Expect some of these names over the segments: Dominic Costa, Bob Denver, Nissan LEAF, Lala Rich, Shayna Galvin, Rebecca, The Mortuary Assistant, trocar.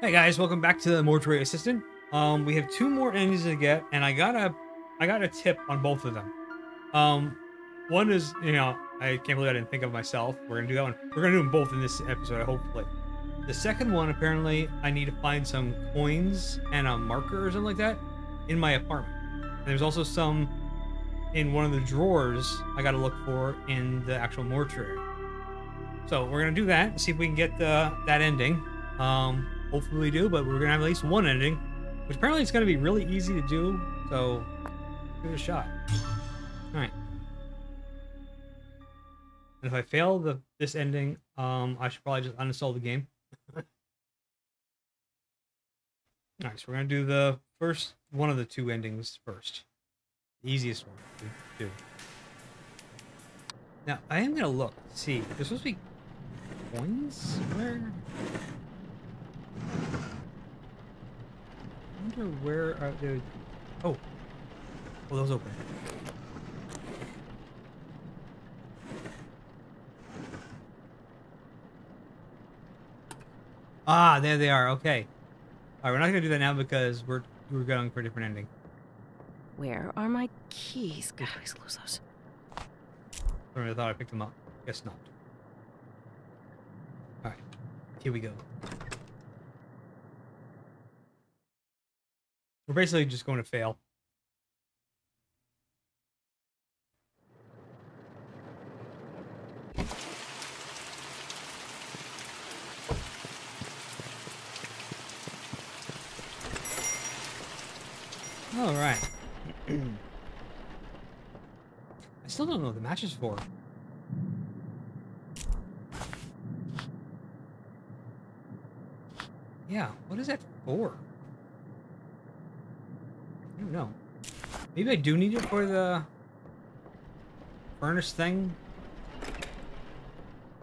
Hey guys, welcome back to The Mortuary Assistant. We have two more endings to get, and I got a tip on both of them. One is, you know, I can't believe I didn't think of myself. We're gonna do that one. We're gonna do them both in this episode, hopefully. The second one, apparently, I need to find some coins and a marker or something like that in my apartment. And there's also some in one of the drawers I gotta look for in the actual mortuary. So we're gonna do that, see if we can get that ending. Hopefully we do, but we're gonna have at least one ending, which apparently it's gonna be really easy to do, so give it a shot. All right. And if I fail this ending, I should probably just uninstall the game. All right, so we're gonna do the first one of the two endings first, the easiest one to do. Now I am gonna look, see, there's supposed to be coins where. I wonder where are they. Oh, well, those open. Ah, there they are. Okay. All right, we're not gonna do that now because we're going for a different ending. Where are my keys? God, I always lose those. I really thought I picked them up. Guess not. All right, here we go. We're basically just going to fail. All right. I still don't know what the match is for. Yeah, what is that for? I don't know. Maybe I do need it for the furnace thing.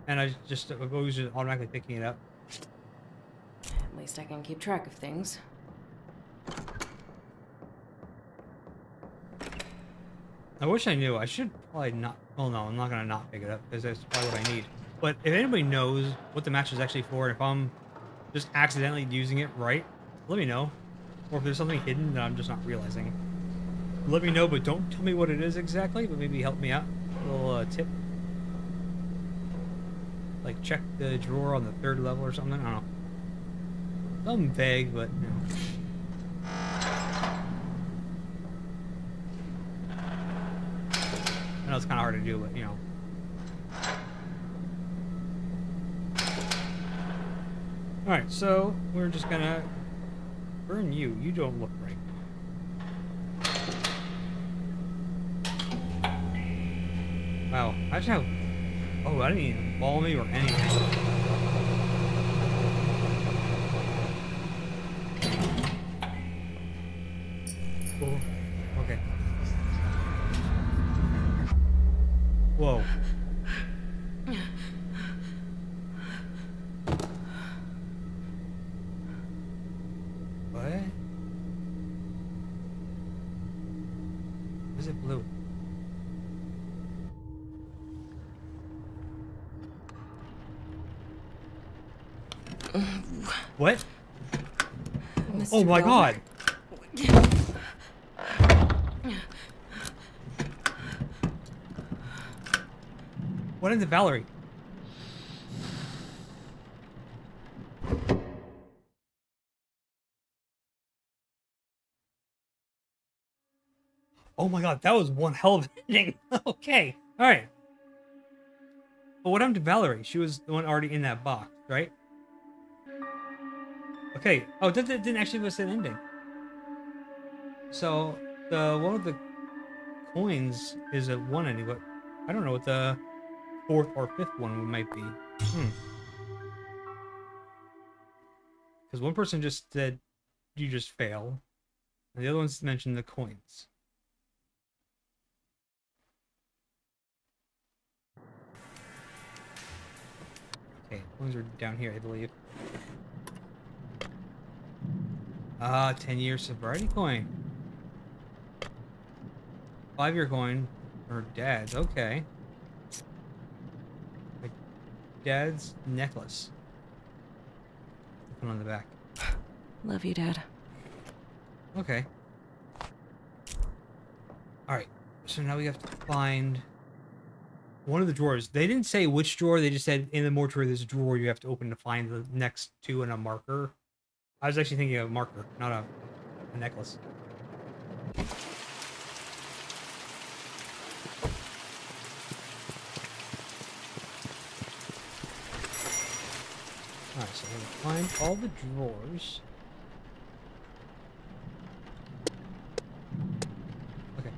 And I'm always just automatically picking it up. At least I can keep track of things. I wish I knew. I should probably not. Well, no, I'm not going to not pick it up because that's probably what I need. But if anybody knows what the match is actually for, and if I'm just accidentally using it right, let me know. Or if there's something hidden that I'm just not realizing. Let me know, but don't tell me what it is exactly, but maybe help me out. A little tip. Like, check the drawer on the third level or something. I don't know. Something vague, but you know. I know it's kind of hard to do, but you know. Alright, so we're just gonna burn you. You don't look right. Wow. Imagine how. Oh, I didn't even follow me or anything. Cool. Okay. Whoa. What? Mr. Oh my God. What is it, Valerie? Oh my God, that was one hell of an ending. Okay. All right. But what happened to Valerie? She was the one already in that box, right? Okay. Oh, that didn't actually give us an ending. So the one with the coins is at one ending, but I don't know what the fourth or fifth one might be. Because one person just said you just fail, and the other one's mentioned the coins. Okay, coins are down here, I believe. 10-year sobriety coin. 5-year coin. Or dad's, okay. My dad's necklace. Put on the back. Love you, Dad. Okay. Alright, so now we have to find one of the drawers. They didn't say which drawer, they just said in the mortuary there's a drawer you have to open to find the next two and a marker. I was actually thinking of a marker, not a necklace. Alright, so we're gonna find all the drawers. Okay.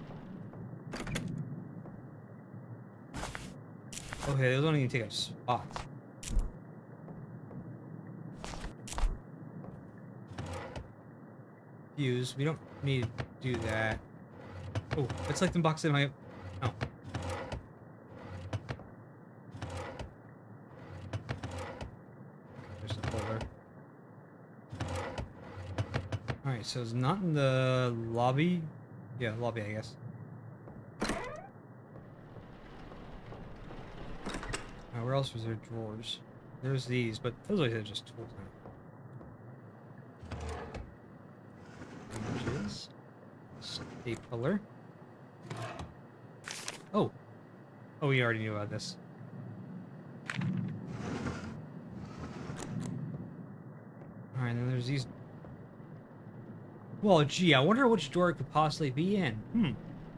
Okay, those don't even take up spots. Fuse, we don't need to do that. Oh, let's like the box in my... Oh. So it's not in the lobby? Yeah, lobby, I guess. Now, where else was there drawers? There's these, but those are just tools now. Images. Stapler. Oh! Oh, we already knew about this. Alright, then there's these. Well, gee, I wonder which door it could possibly be in. Hmm.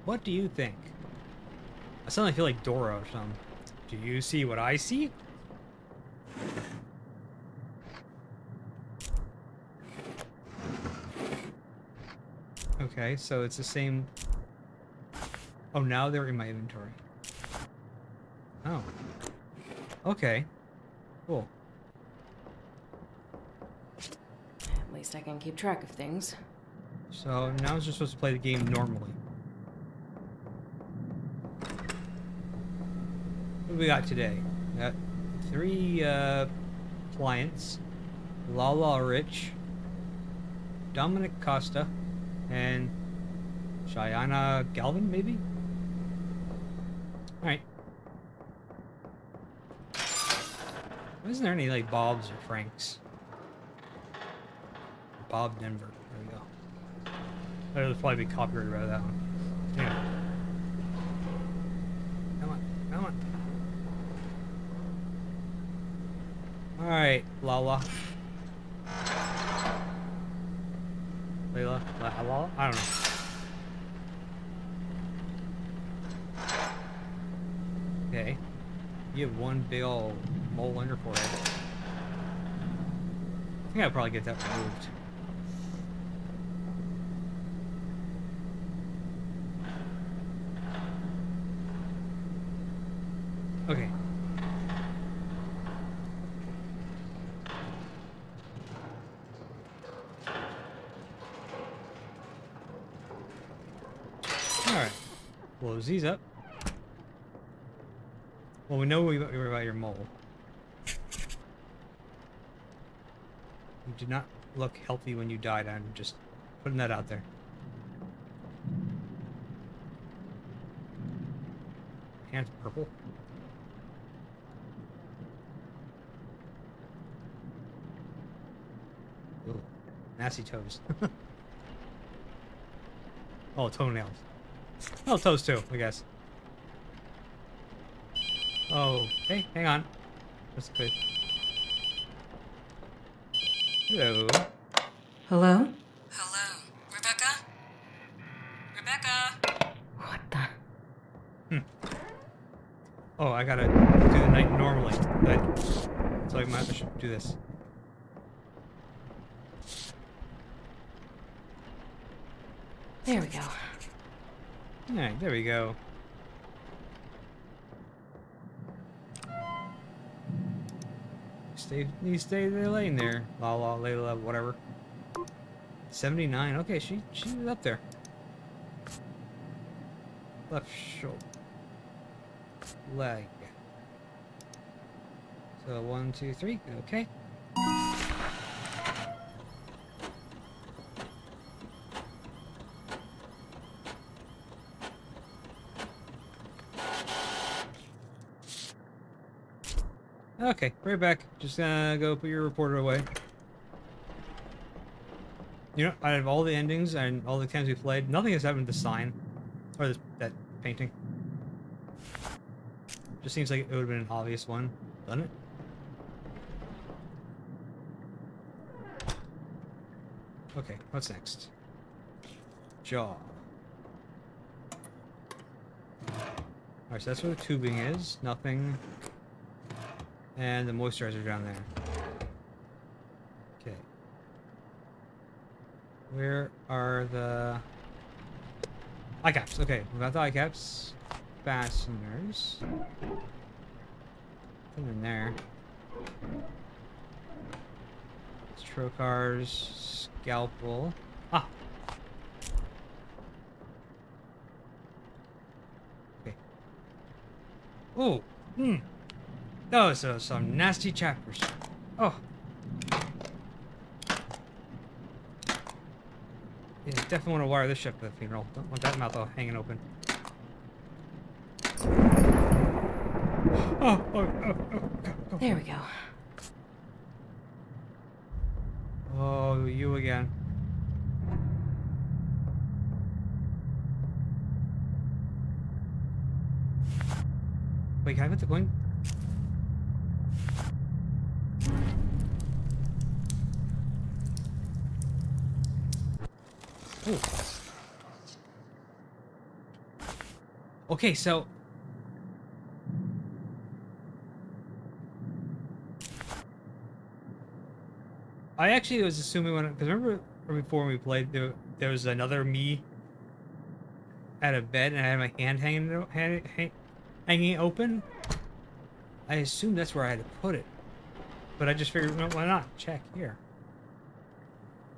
What do you think? I suddenly feel like Dora or something. Do you see what I see? Okay, so it's the same... Oh, now they're in my inventory. Oh. Okay. Cool. At least I can keep track of things. So now I'm just supposed to play the game normally. What do we got today? We got three clients. Lala Rich, Dominic Costa, and Shayna Galvin, maybe? Alright. Why isn't there any like Bobs or Franks? Bob Denver. There we go. That would probably be copyrighted rather than that one. Yeah. Come on, come on. Alright, Lala. Layla? Lala? I don't know. Okay. You have one big old mole under forehead. I think I'd probably get that removed. Okay. Alright. Close these up. Well, we know we were about your mole. You did not look healthy when you died. I'm just putting that out there. Hands purple. Nasty toes. Oh, toenails. Oh, toes too, I guess. Oh, hey, hang on. That's good. Hello. Hello? Hello. Rebecca? Rebecca? What the? Hmm. Oh, I gotta do the night normally, but so I might have to do this. There we go. Alright, there we go. You stay there, laying there. Lala, Layla, whatever. 79. Okay, she's up there. Left shoulder. Leg. So 1, 2, 3. Okay. Okay, right back. Just go put your reporter away. You know, out of all the endings and all the times we played, nothing has happened to this sign. Or this, that painting. Just seems like it would have been an obvious one, doesn't it? Okay, what's next? Jaw. Alright, so that's where the tubing is. Nothing. And the moisturizer down there. Okay. Where are the eye caps? Okay, we got the eye caps. Fasteners. Put them in there. Trocar's scalpel. Ah! Okay. Ooh! Mmm! Those are some nasty chapters. Oh! You definitely want to wire this shit for the funeral. Don't want that mouth all hanging open. Oh! Oh! Oh! Oh! Go. There we go. Oh, you again. Wait, can I put the coin? Ooh. Okay, so I actually was assuming when, because remember before when we played, there was another me at a bed, and I had my hand hanging open. I assumed that's where I had to put it, but I just figured, no, why not? Check here.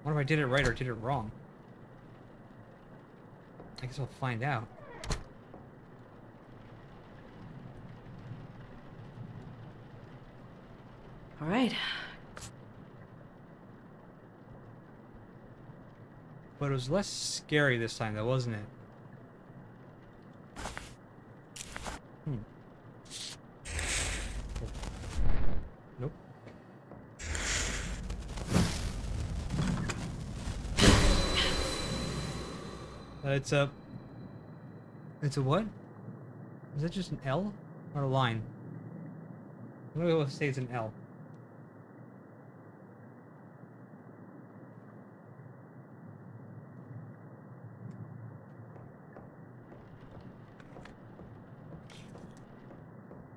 What if I did it right or did it wrong? I guess we'll find out. All right. But it was less scary this time, though, wasn't it? Hmm. Oh. Nope. It's a what? Is that just an L? Or a line? I'm gonna say it's an L.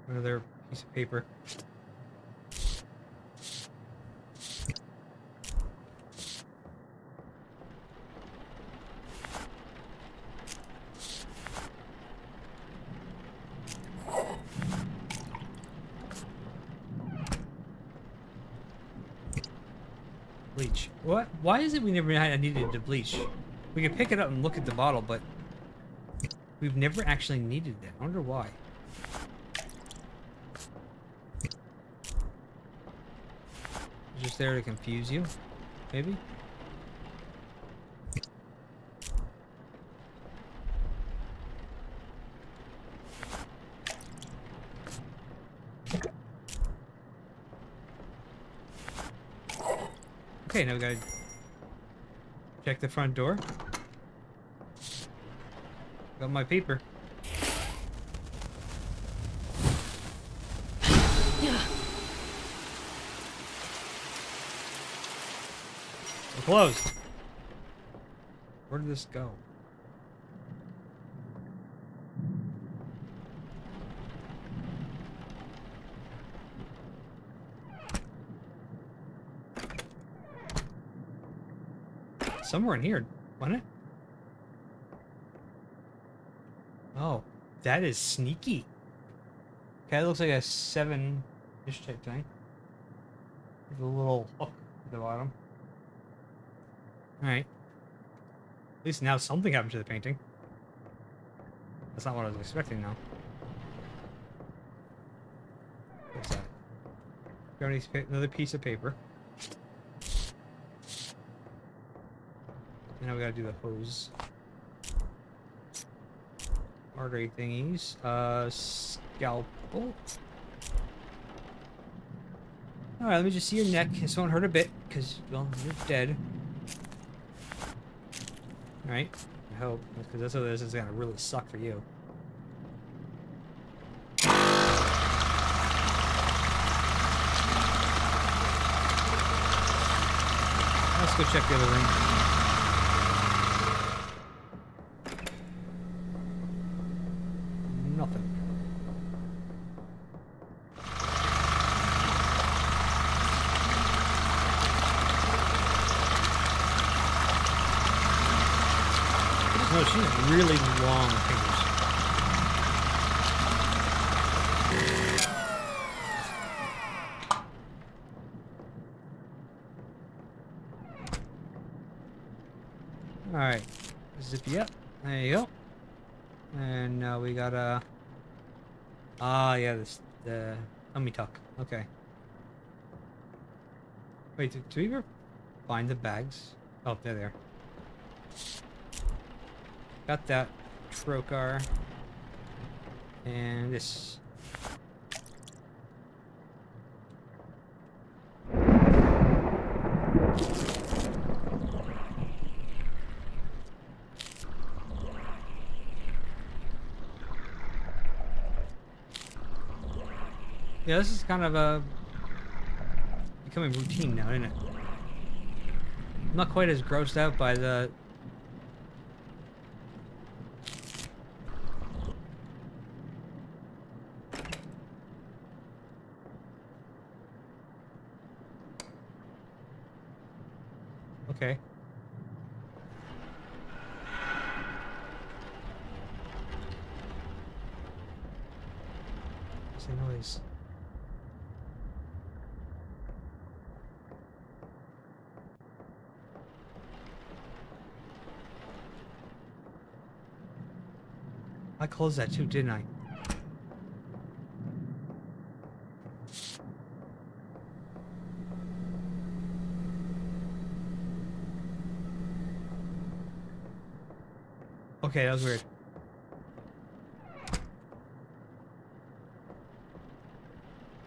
Another piece of paper. Bleach. What? Why is it we never needed to bleach? We can pick it up and look at the bottle, but we've never actually needed that. I wonder why. Just there to confuse you, maybe? Okay, now we gotta check the front door. Got my paper. Closed. Where did this go? Somewhere in here, wasn't it? Oh, that is sneaky. Okay, it looks like a 7-ish type thing. With a little hook at the bottom. Alright. At least now something happened to the painting. That's not what I was expecting now. What's that? Got another piece of paper. And now we gotta do the hose. Artery thingies. Scalpel. Alright, let me just see your neck. This won't hurt a bit, because, well, you're dead. right? I hope, because this other is gonna really suck for you. Let's go check the other room. Really long fingers. All right, zip you up. There you go. And now we got a. Ah, yeah, this the tummy tuck. Okay. Wait, do we ever find the bags? Oh, they're there. Got that trocar and this. Yeah, this is kind of a becoming routine now, isn't it? I'm not quite as grossed out by the. Okay. What's the noise? I closed that too, didn't I? Okay, that was weird.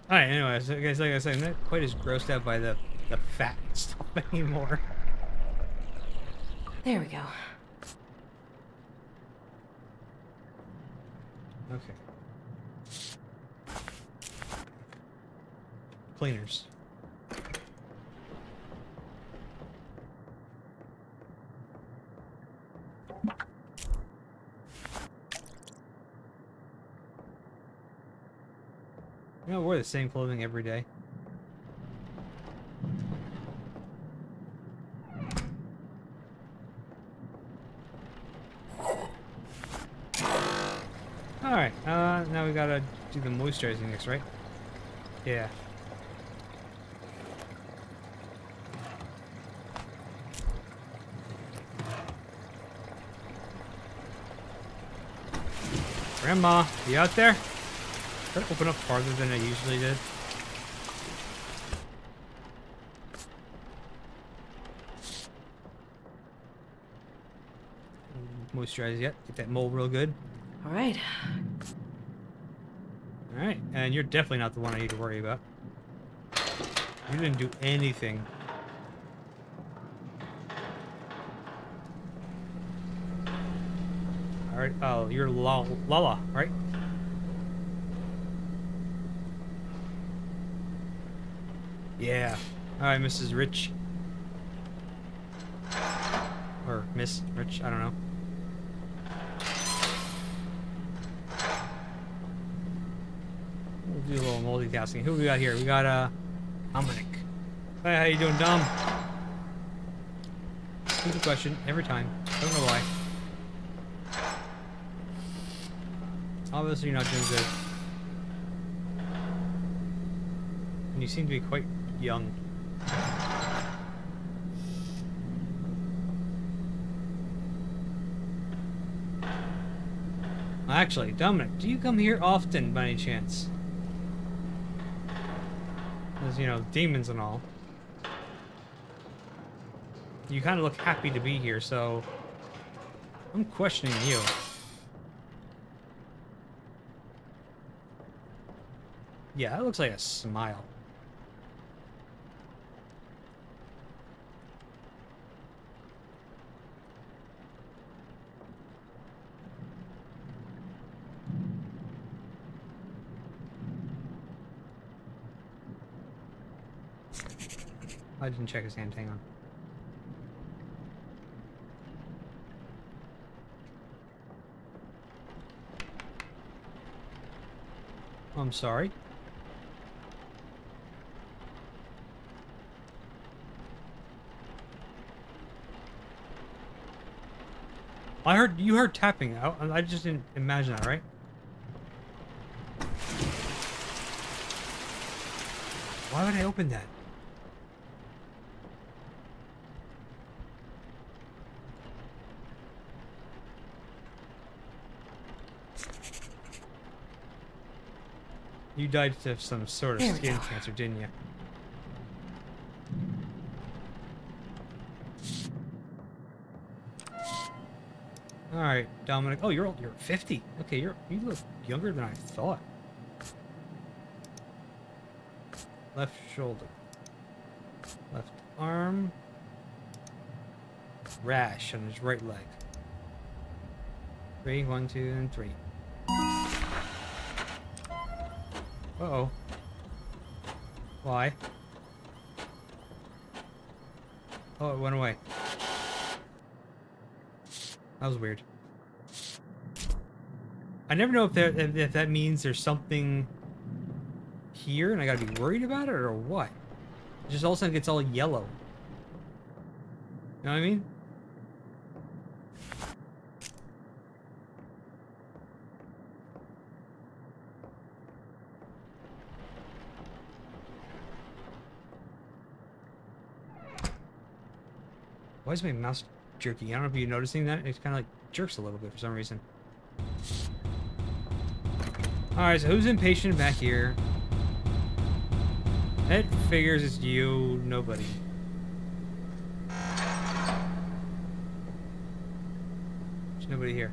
Alright, anyway, so guys, like I said, I'm not quite as grossed out by the fat stuff anymore. There we go. Okay. Cleaners. You know, I wear the same clothing every day. Alright, now we gotta do the moisturizing next, right? Yeah. Grandma, you out there? Did I open up farther than I usually did? Moisturize yet? Get that mole real good. All right. All right, and you're definitely not the one I need to worry about. You didn't do anything. All right. Oh, you're Lala, right? Yeah. Alright, Mrs. Rich. Or Miss Rich, I don't know. We'll do a little multitasking. Who we got here? We got, Dominic. Hey, how you doing, Dom? Stupid question, every time. I don't know why. Obviously you're not doing good. And you seem to be quite young. Actually, Dominic, do you come here often by any chance? Because, you know, demons and all. You kind of look happy to be here, so I'm questioning you. Yeah, that looks like a smile. I didn't check his hand, hang on. I'm sorry. I heard, you heard tapping. I just didn't imagine that, right? Why would I open that? You died of some sort of skin cancer, didn't you? All right, Dominic. Oh, you're old. You're 50. Okay, you look younger than I thought. Left shoulder. Left arm. Rash on his right leg. 3, 1, 2, and 3. Uh-oh. Why? Oh, it went away. That was weird. I never know if that means there's something here and I gotta be worried about it or what. It just all of a sudden gets all yellow. You know what I mean? Why is my mouse jerking? I don't know if you're noticing that. It's kind of like jerks a little bit for some reason. Alright, so who's impatient back here? That figures it's you, nobody. There's nobody here.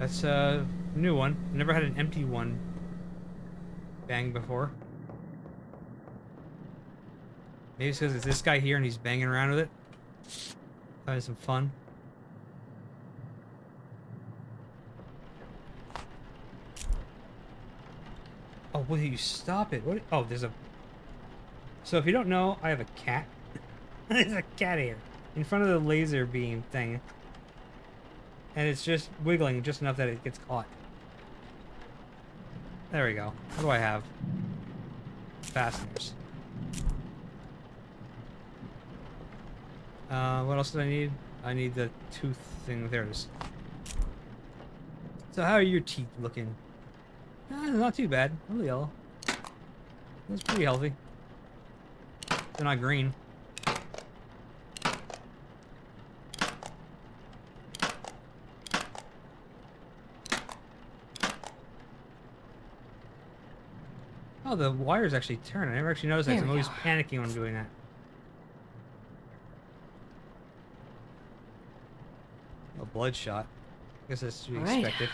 That's a new one. Never had an empty one bang before. Maybe it's because it's this guy here and he's banging around with it. Having some fun. Oh, will you stop it? What? Oh, there's a... So if you don't know, I have a cat. There's a cat here. In front of the laser beam thing. And it's just wiggling just enough that it gets caught. There we go. What do I have? Fasteners. What else did I need? I need the tooth thing. There it is. So how are your teeth looking? Not too bad. A little yellow. That's pretty healthy. They're not green. Oh, the wires actually turn. I never actually noticed that. I'm always panicking when I'm doing that. A bloodshot. I guess that's to be expected.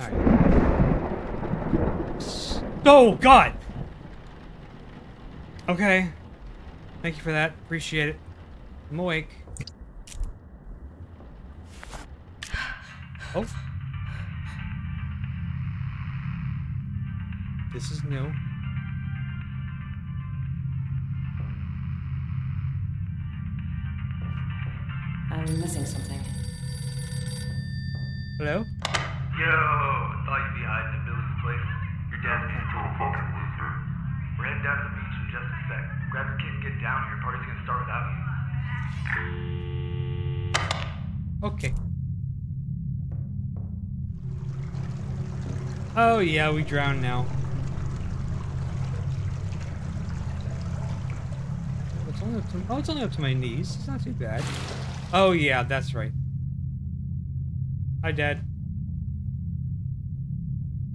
All right. Oh, God! Okay. Thank you for that. Appreciate it. I'm awake. Oh. This is new. I'm missing something. Hello? Yo! Thought you'd be hiding in Billy's place. Your dad's being a total fucking loser. We're headed down to the beach. Just a sec. Grab your kid and get down. Your party's gonna start without you. Okay. Oh yeah, we drown now. It's only up to, oh, it's only up to my knees. It's not too bad. Oh yeah, that's right. Hi, Dad.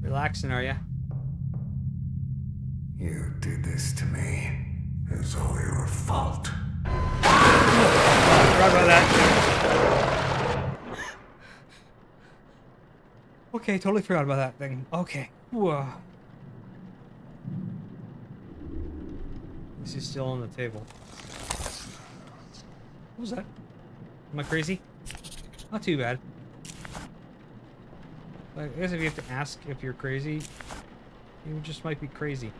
Relaxing, are ya? You did this to me. It's all your fault. Forgot about that. Okay, totally forgot about that thing. Okay. Whoa. This is still on the table. What was that? Am I crazy? Not too bad. I guess if you have to ask if you're crazy, you just might be crazy.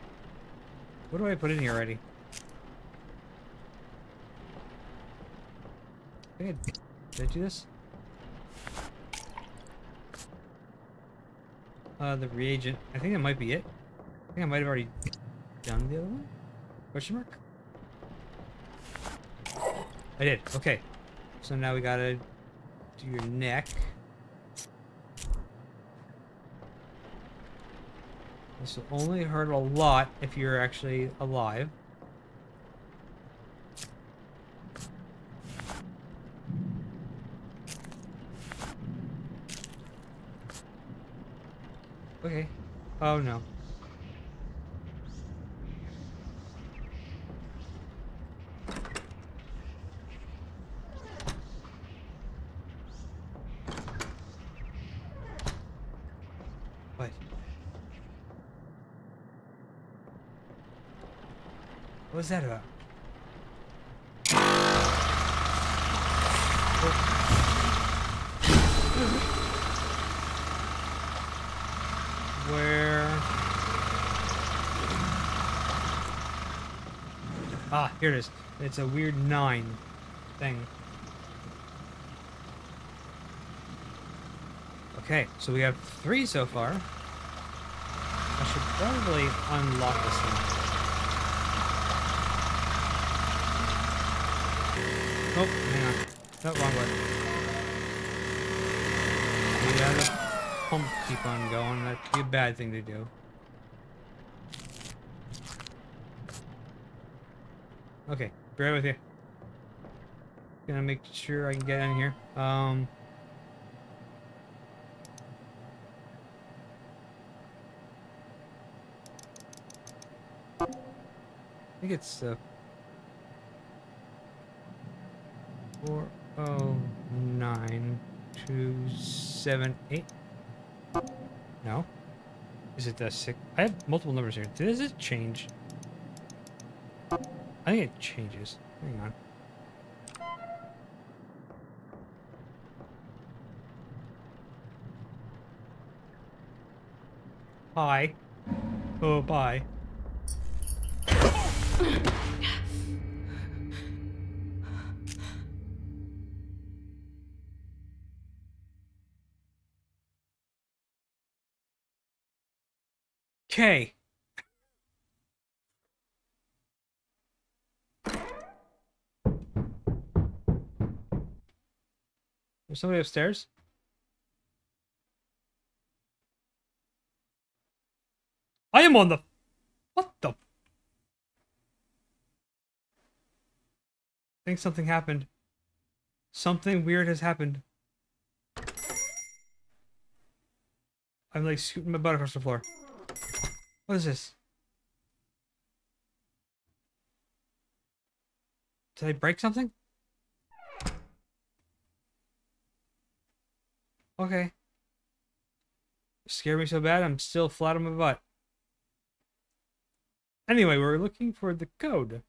What do I put in here already? Did I do this? The reagent. I think that might be it. I think I might have already done the other one. Question mark? I did. Okay. So now we gotta do your neck. This will only hurt a lot if you're actually alive. Okay. Oh no. What was that about? Where? Ah, here it is. It's a weird 9 thing. Okay, so we have 3 so far. I should probably unlock this one. Oh, hang on. No, wrong way. We gotta let the pump keep on going. That'd be a bad thing to do. Okay, be right with you. Gonna make sure I can get in here. I think it's, Four, oh, 9, 2, 7, 8. No, is it the 6? I have multiple numbers here. Does it change? I think it changes. Hang on. Hi. Oh, bye. Okay. There's somebody upstairs. I am on the... What the... I think something happened. Something weird has happened. I'm like scooting my butt across the floor. What is this? Did I break something? Okay. It scared me so bad, I'm still flat on my butt. Anyway, we're looking for the code.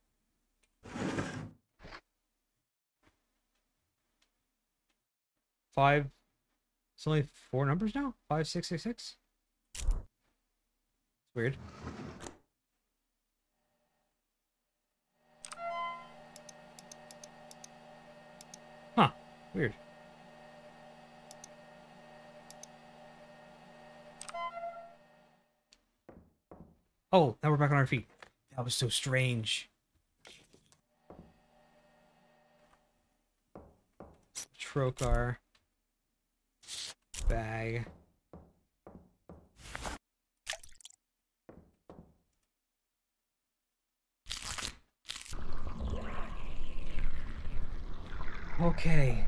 Five. It's only 4 numbers now? 5666? Weird. Huh. Weird. Oh, now we're back on our feet. That was so strange. Trocar. Bag. Okay.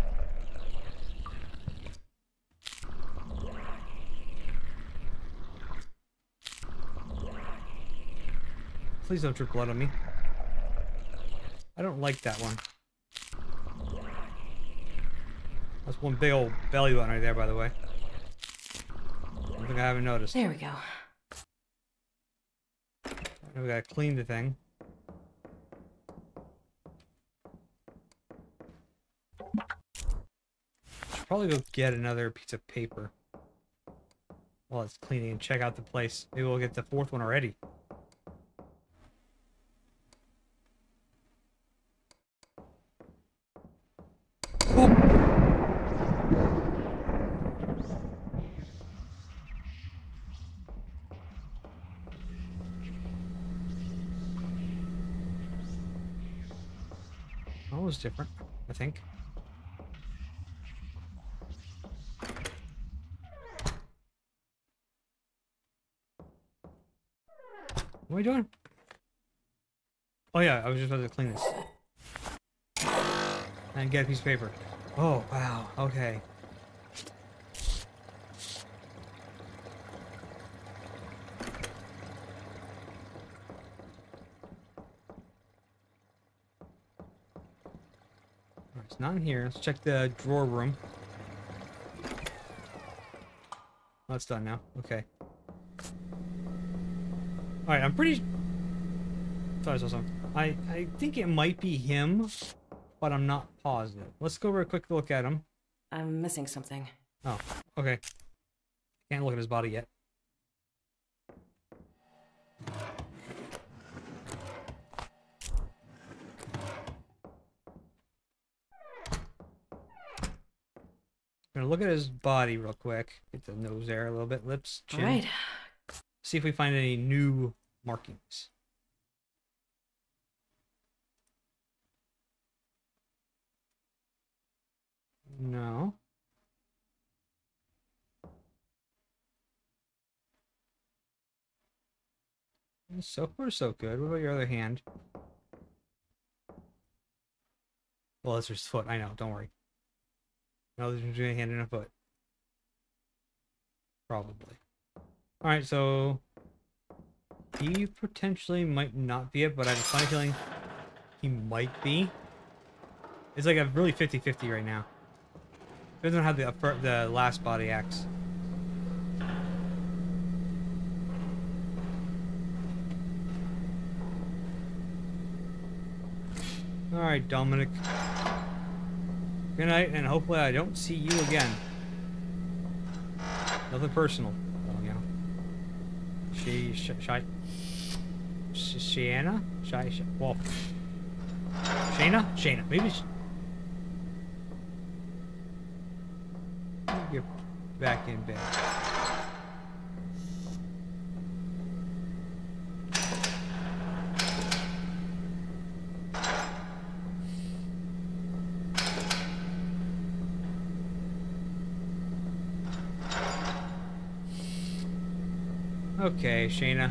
Please don't drip blood on me. I don't like that one. That's one big old belly button right there, by the way. I don't think I haven't noticed. There we go. Now we gotta clean the thing. Should probably go get another piece of paper while it's cleaning and check out the place. Maybe we'll get the fourth one already. Was different, I think. What are we doing? Oh yeah, I was just about to clean this. And get a piece of paper. Oh, wow, okay. Not in here. Let's check the drawer room. Oh, it's done now. Okay. Alright, I'm pretty... Sorry, I saw something. I think it might be him, but I'm not positive. Let's go over a quick look at him. I'm missing something. Oh, okay. Can't look at his body yet. Look at his body real quick. Get the nose there a little bit. Lips, chin. All right. See if we find any new markings. No. So far, so good. What about your other hand? Well, that's his foot. I know. Don't worry. No, there's between a hand and a foot. Probably. Alright, so he potentially might not be it, but I have a funny feeling he might be. It's like a really 50-50 right now. He doesn't have the last body axe. Alright, Dominic. Good night, and hopefully I don't see you again. Nothing personal. Oh, yeah. Shayna? Maybe she... Get back in bed. Okay, Shayna.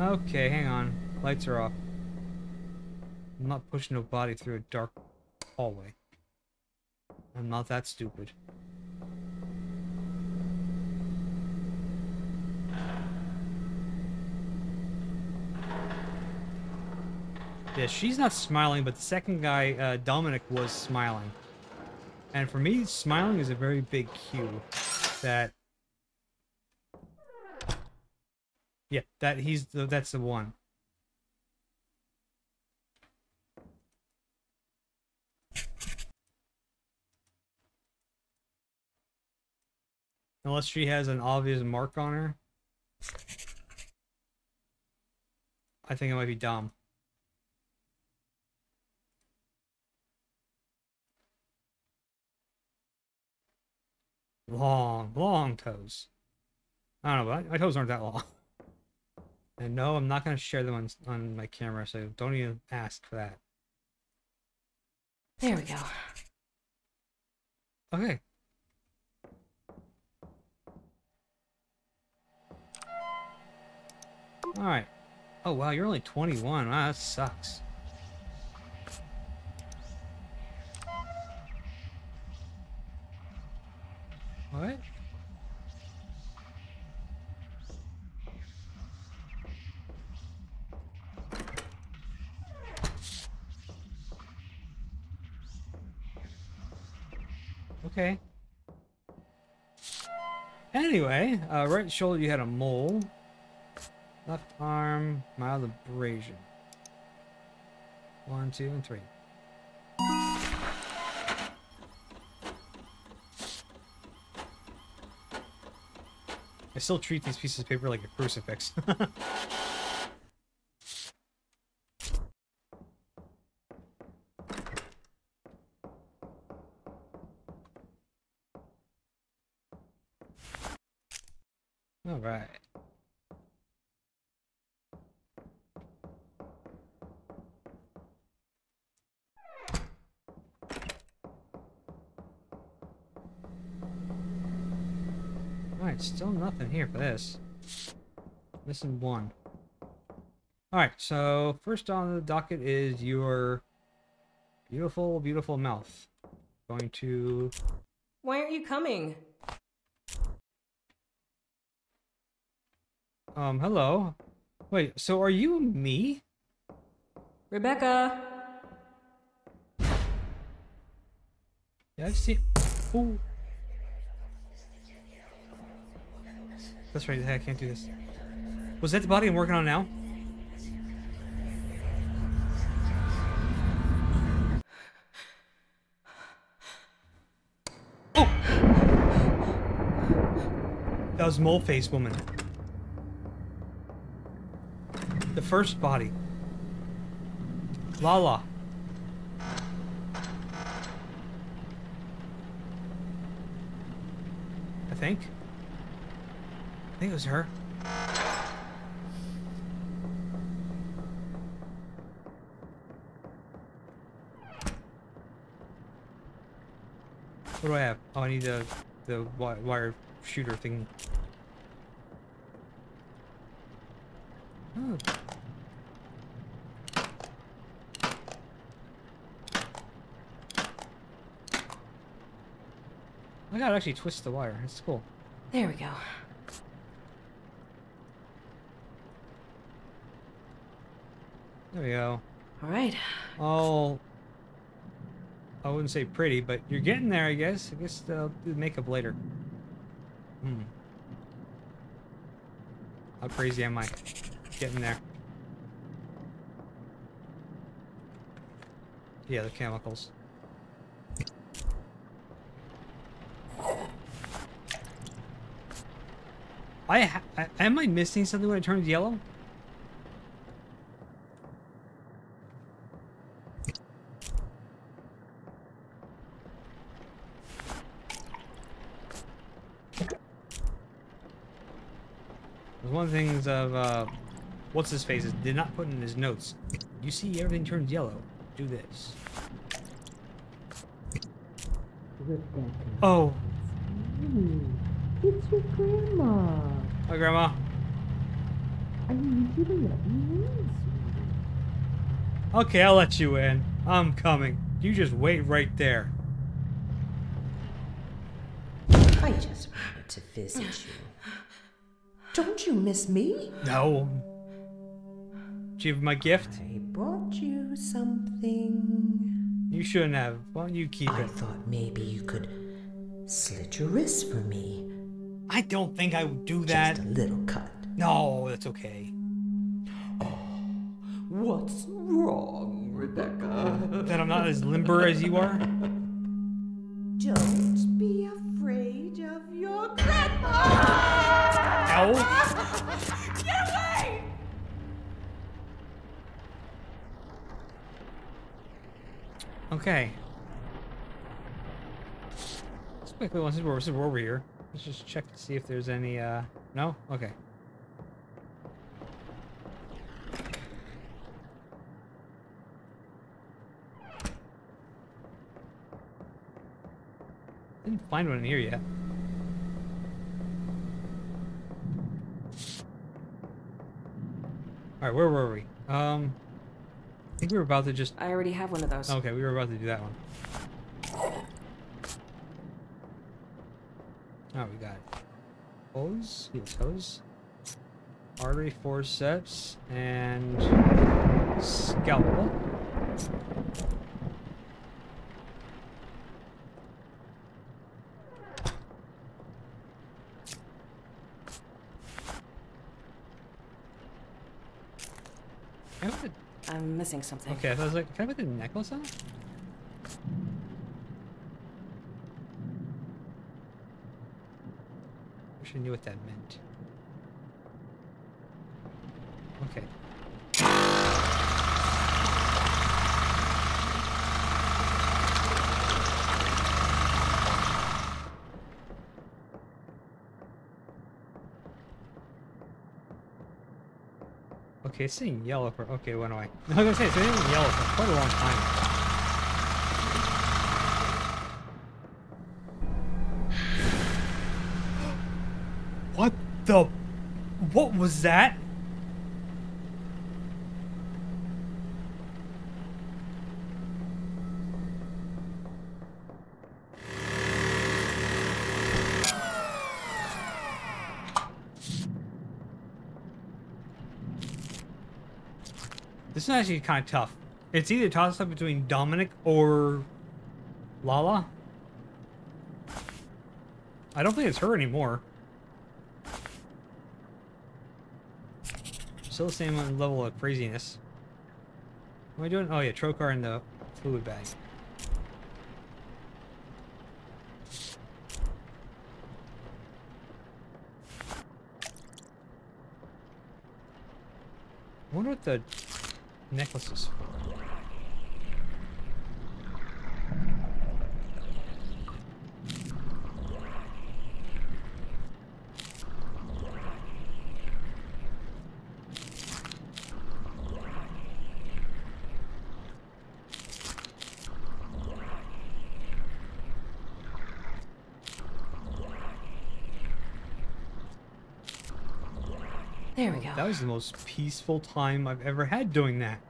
Okay, hang on. Lights are off. I'm not pushing a body through a dark hallway. I'm not that stupid. Yeah, she's not smiling, but the second guy, Dominic, was smiling. And for me, smiling is a very big cue that... Yeah, that's the one. Unless she has an obvious mark on her. I think it might be Dom. Long toes. I don't know, but my toes aren't that long. And no, I'm not going to share them on my camera, so don't even ask for that. There we go. Okay. Alright. Oh, wow, you're only 21. Wow, that sucks. What? Okay. Anyway, right shoulder you had a mole. Left arm, mild abrasion. 1, 2, and 3. I still treat these pieces of paper like a crucifix. All right. Still nothing here for this. Missing one. Alright, so first on the docket is your beautiful, beautiful mouth. Going to... Why aren't you coming? Hello? Wait, so are you me? Rebecca! Yeah, I've seen... Ooh. That's right, I can't do this. Was that the body I'm working on now? Oh! That was Mole-Faced Woman. The first body. Lala. I think it was her. What do I have? Oh, I need the wire shooter thing. Oh. I gotta actually twist the wire. It's cool. There we go. There we go. All right. Oh, I wouldn't say pretty, but you're getting there, I guess. I guess they'll do makeup later. Hmm. How crazy am I? Getting there. Yeah, the chemicals. Am I missing something when it turns yellow? One of the things of what's his face did not put in his notes. You see everything turns yellow. Do this. Oh, it's your grandma. Hi, Grandma. I need you to let me in. Okay, I'll let you in. I'm coming. You just wait right there. I just wanted to visit you. Don't you miss me? No. Do you have my gift? I brought you something. You shouldn't have. Why don't you keep it? I thought maybe you could slit your wrist for me. I don't think I would do that. Just a little cut. No, that's okay. Oh, what's wrong, Rebecca? That I'm not as limber as you are? Don't be afraid of your grandma! Ow. Get away! Okay. Let's quickly, since we're over here, let's just check to see if there's any, no? Okay. Didn't find one in here yet. Alright, where were we? I think we were about to just... I already have one of those. Okay, we were about to do that one. Oh, we got toes, artery, forceps, and scalpel. I'm missing something. Okay, I was like, can I put the necklace on? I wish I knew what that meant. Okay. Okay, it's saying yellow for... Okay, when do I... I was going to say, it's been yellow for quite a long time. What the... What was that? This is actually kind of tough. It's either tossed up between Dominic or Lala. I don't think it's her anymore. Still the same level of craziness. What am I doing? Oh yeah, trocar in the fluid bag. I wonder what the necklace is for. There we go. That was the most peaceful time I've ever had doing that.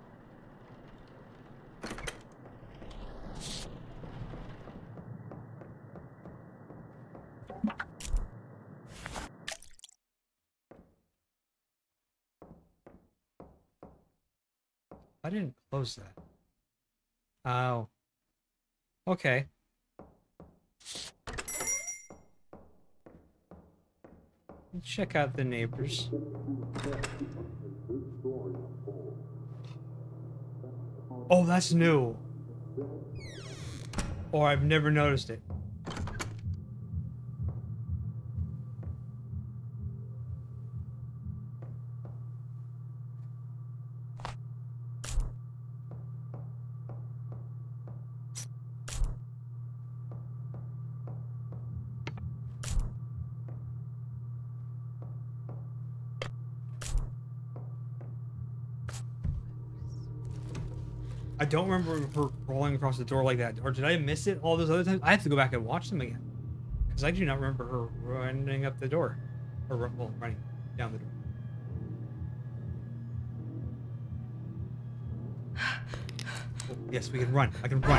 I didn't close that. Oh. Okay. Check out the neighbors. Oh, that's new. Or I've never noticed it. I don't remember her rolling across the door like that, or did I miss it all those other times? I have to go back and watch them again, because I do not remember her running up the door, or well, running down the door. Oh, yes, we can run. I can run.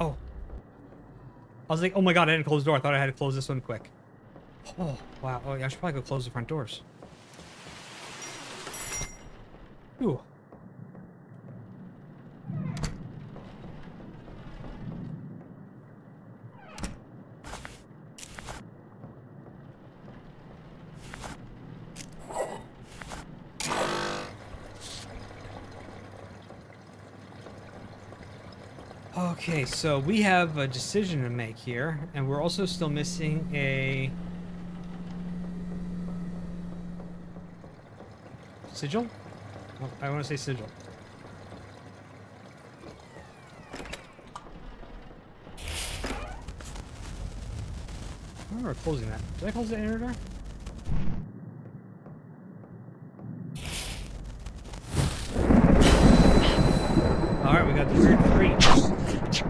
Oh, I was like, oh my god, I didn't close the door. I thought I had to close this one quick. Oh, wow. Oh, yeah, I should probably go close the front doors. Ooh. Okay, so we have a decision to make here, and we're also still missing a... sigil? Oh, I want to say sigil. I remember closing that. Did I close the inner door? Alright, we got the weird three.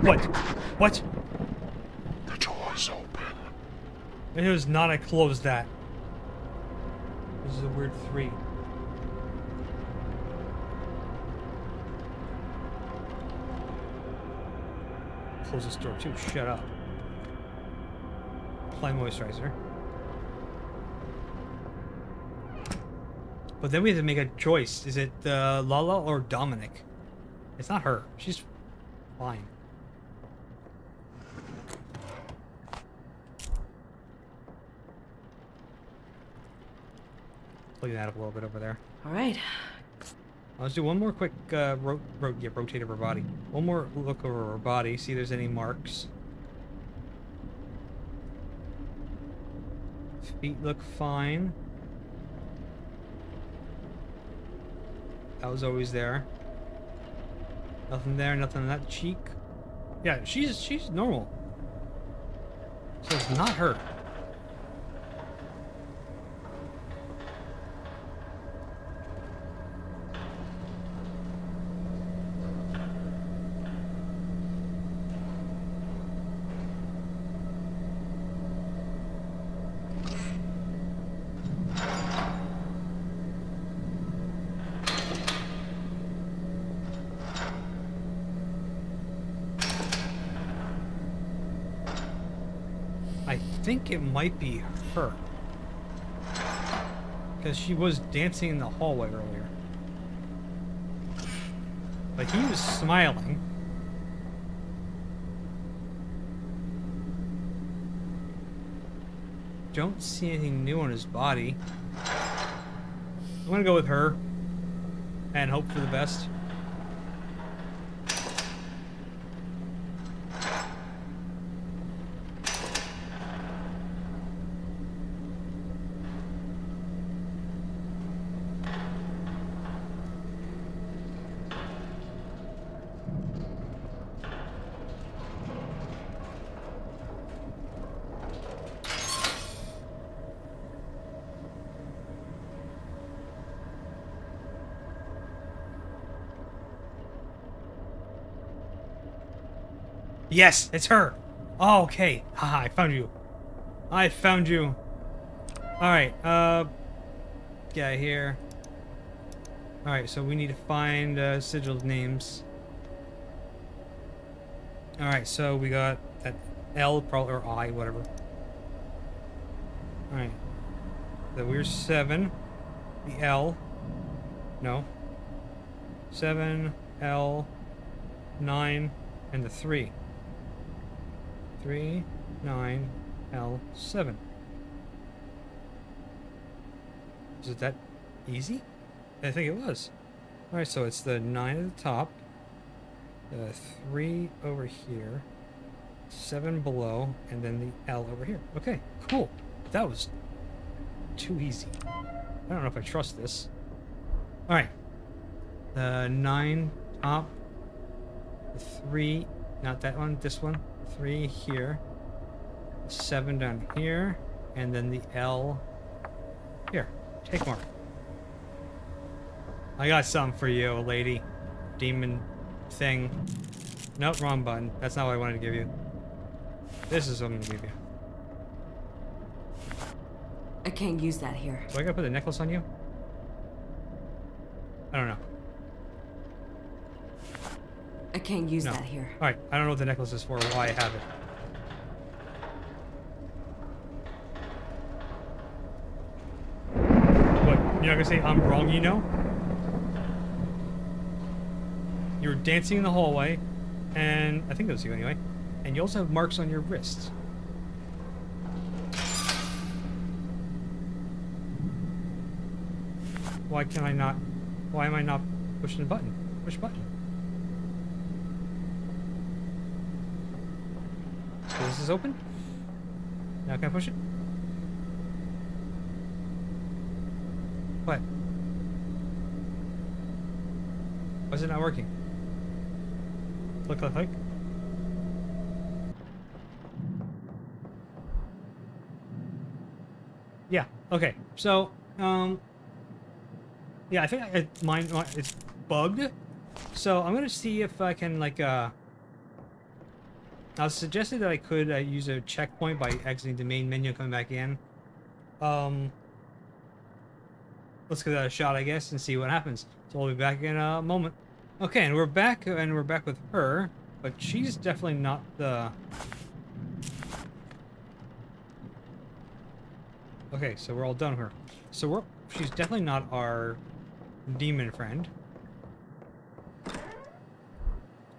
What? What? The door's open. It was not, I closed that. This is a weird three. Close this door too. Shut up. Apply moisturizer. But then we have to make a choice. Is it Lala or Dominic? It's not her. She's fine. clean that up a little bit over there. All right. Let's do one more quick rotate of her body. One more look over her body, see if there's any marks. Feet look fine. That was always there. Nothing there, nothing on that cheek. Yeah, she's normal. So it's not her. I think it might be her, because she was dancing in the hallway earlier, but he was smiling. Don't see anything new on his body. I'm gonna go with her and hope for the best. Yes, it's her. Oh, okay. Haha, I found you. I found you. Alright, get out of here. Alright, so we need to find sigiled names. Alright, so we got that L, probably, or I, whatever. Alright. The weird 7. The L. No. 7, L, 9, and the 3. 3, 9, L, 7. Is it that easy? I think it was. All right, so it's the 9 at the top, the 3 over here, 7 below, and then the L over here. Okay, cool. That was too easy. I don't know if I trust this. All right, the 9 top, the 3, not that one, this one. 3 here, 7 down here, and then the L here. Take more. I got something for you, lady. Demon thing. Nope, wrong button. That's not what I wanted to give you. This is what I'm gonna give you. I can't use that here. Do I gotta put the necklace on you? I don't know. I can't use that here. Alright, I don't know what the necklace is for or why I have it. What, you're not gonna say I'm wrong, you know? You were dancing in the hallway, and I think it was you anyway, and you also have marks on your wrists. Why can I not, why am I not pushing the button? Push button. This is open. Now can I push it? What? Why is it not working? Click. Yeah. Okay. So, yeah, I think mine it's bugged. So I'm gonna see if I can like I was suggesting that I could use a checkpoint by exiting the main menu and coming back in. Let's give that a shot, I guess, and see what happens. So we'll be back in a moment. Okay, and we're back, with her, but she's definitely not the... Okay, so we're all done with her. So she's definitely not our demon friend.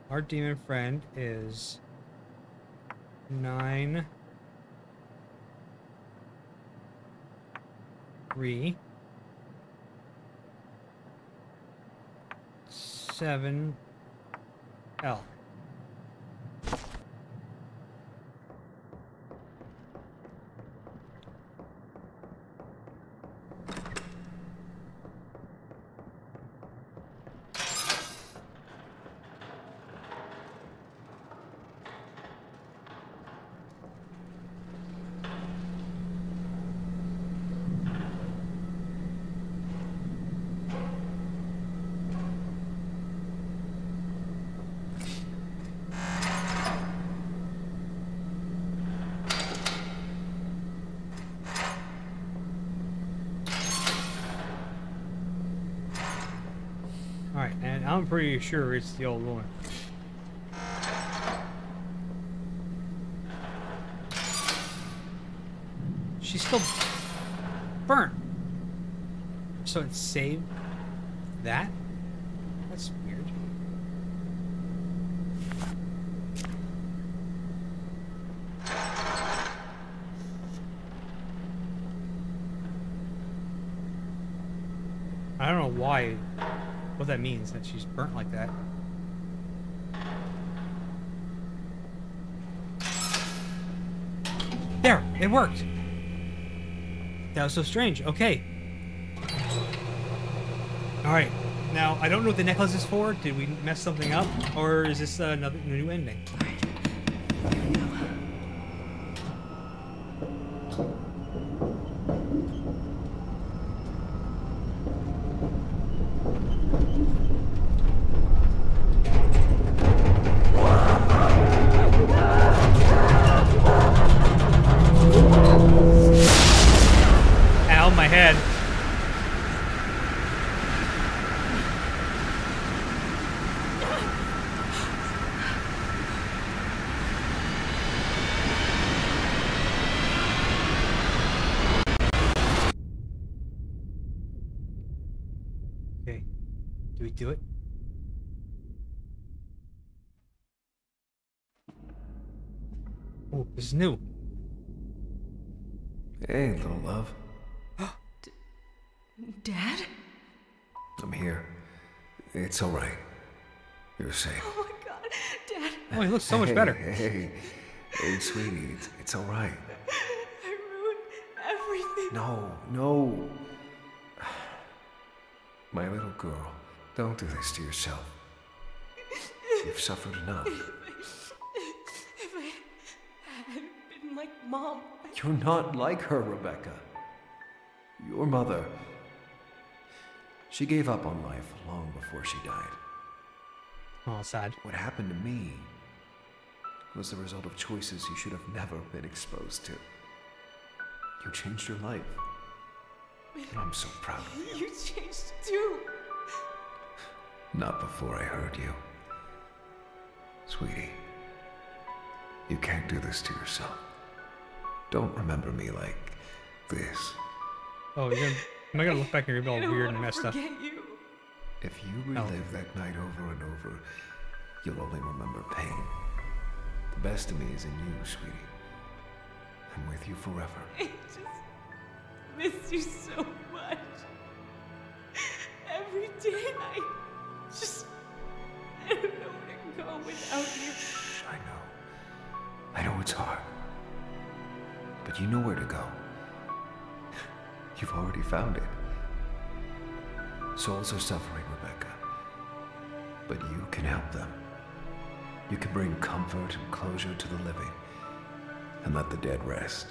Our demon friend is... 9, 3, 7L. I'm pretty sure it's the old one. She's still burnt. So it's saved that? That's weird. I don't know why. What that means, that she's burnt like that. There! It worked! That was so strange. Okay. Alright. Now, I don't know what the necklace is for. Did we mess something up? Or is this another new ending? Do it. Oh, this is new. Hey, little love. Dad? I'm here. It's all right. You're safe. Oh my God, Dad. Oh, he looks so much better. Hey, hey, sweetie, it's all right. I ruined everything. No. My little girl. Don't do this to yourself. You've suffered enough. If I hadn't been like Mom... You're not like her, Rebecca. Your mother... She gave up on life long before she died. Oh, sad. What happened to me was the result of choices you should have never been exposed to. You changed your life. And I'm so proud of you. You changed too. Not before I heard you. Sweetie, you can't do this to yourself. Don't remember me like this. Oh, am I gonna look back and be all weird and messed up? If you relive that night over and over, you'll only remember pain. The best of me is in you, sweetie. I'm with you forever. I just miss you so much. Every day I don't know where to go without you. I know. I know it's hard. But you know where to go. You've already found it. Souls are suffering, Rebecca. But you can help them. You can bring comfort and closure to the living. And let the dead rest.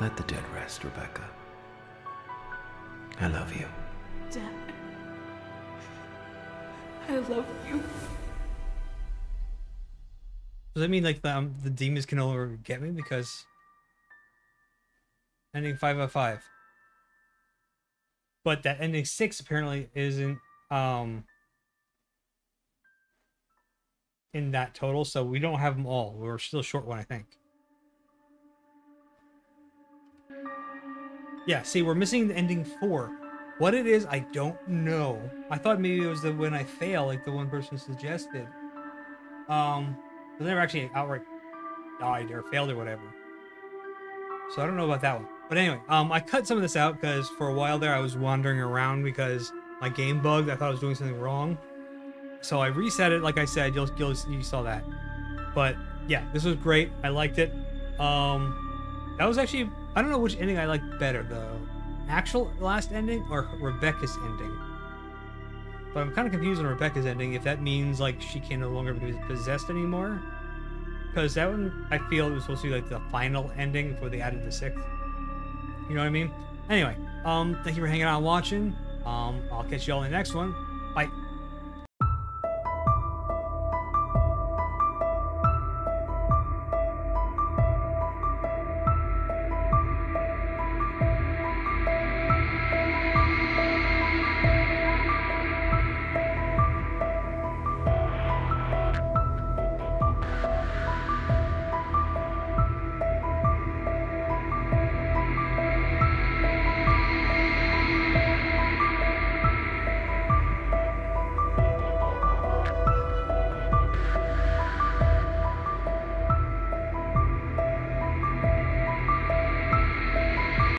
Let the dead rest, Rebecca. I love you. Dad. I love you. Does that mean like the demons can no longer get me because ending 5 out of 5? But that ending 6 apparently isn't in that total, so we don't have them all. We're still short one, I think. Yeah, see, we're missing the ending 4. What it is, I don't know. I thought maybe it was the when I fail, like the one person suggested. But they never actually outright died or failed or whatever. So I don't know about that one. But anyway, I cut some of this out because for a while there I was wandering around because My game bugged. I thought I was doing something wrong. So I reset it. Like I said, you saw that. But yeah, this was great. I liked it. That was actually, I don't know which ending I liked better, the actual last ending or Rebecca's ending. But I'm kind of confused on Rebecca's ending, if that means like she can no longer be possessed anymore. Because that one, I feel it was supposed to be like the final ending before they added the sixth. You know what I mean? Anyway, thank you for hanging out and watching. I'll catch you all in the next one. Bye.